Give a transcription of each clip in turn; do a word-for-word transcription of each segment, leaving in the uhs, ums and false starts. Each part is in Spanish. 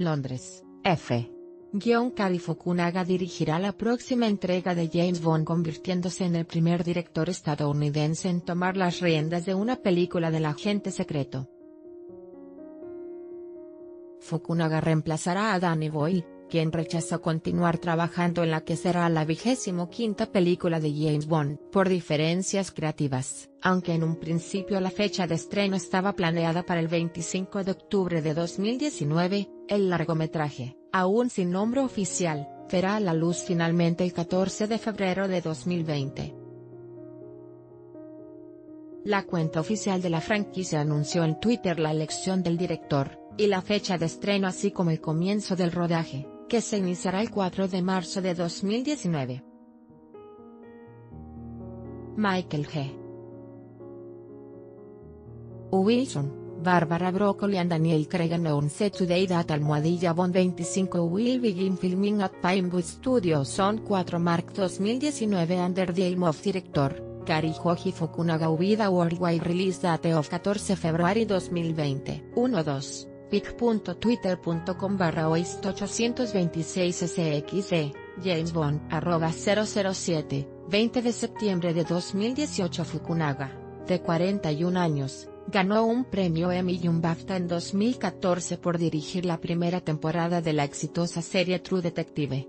Londres, F. Guion Cary Fukunaga dirigirá la próxima entrega de James Bond, convirtiéndose en el primer director estadounidense en tomar las riendas de una película del agente secreto. Fukunaga reemplazará a Danny Boyle, quien rechazó continuar trabajando en la que será la vigésimo quinta película de James Bond, por diferencias creativas, aunque en un principio la fecha de estreno estaba planeada para el veinticinco de octubre de dos mil diecinueve, el largometraje, aún sin nombre oficial, verá a la luz finalmente el catorce de febrero de dos mil veinte. La cuenta oficial de la franquicia anunció en Twitter la elección del director, y la fecha de estreno así como el comienzo del rodaje, que se iniciará el cuatro de marzo de dos mil diecinueve. Michael G. Wilson, Barbara Broccoli and Daniel Craig announced today that Almohadilla Bond twenty-five will begin filming at Pinewood Studios on four March twenty nineteen under the helm of director, Cary Fukunaga with a worldwide release date of fourteen February twenty twenty. twelve. pic.twitter.com barra oist ochocientos veintiséis sxe, James Bond, arroba cero cero siete, veinte de septiembre de dos mil dieciocho. Fukunaga, de cuarenta y un años, ganó un premio Emmy y un BAFTA en dos mil catorce por dirigir la primera temporada de la exitosa serie True Detective.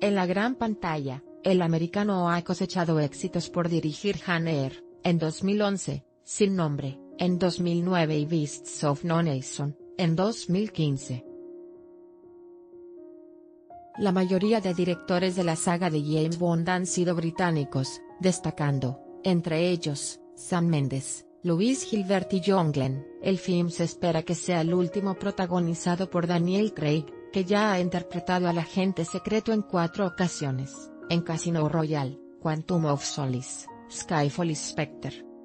En la gran pantalla, el americano ha cosechado éxitos por dirigir Han Air, en dos mil once, Sin nombre, en dos mil nueve y Beasts of No Nation, en dos mil quince. La mayoría de directores de la saga de James Bond han sido británicos, destacando, entre ellos, Sam Mendes, Louis Gilbert y John Glen. El film se espera que sea el último protagonizado por Daniel Craig, que ya ha interpretado al agente secreto en cuatro ocasiones, en Casino Royale, Quantum of Solace, Skyfall y Spectre.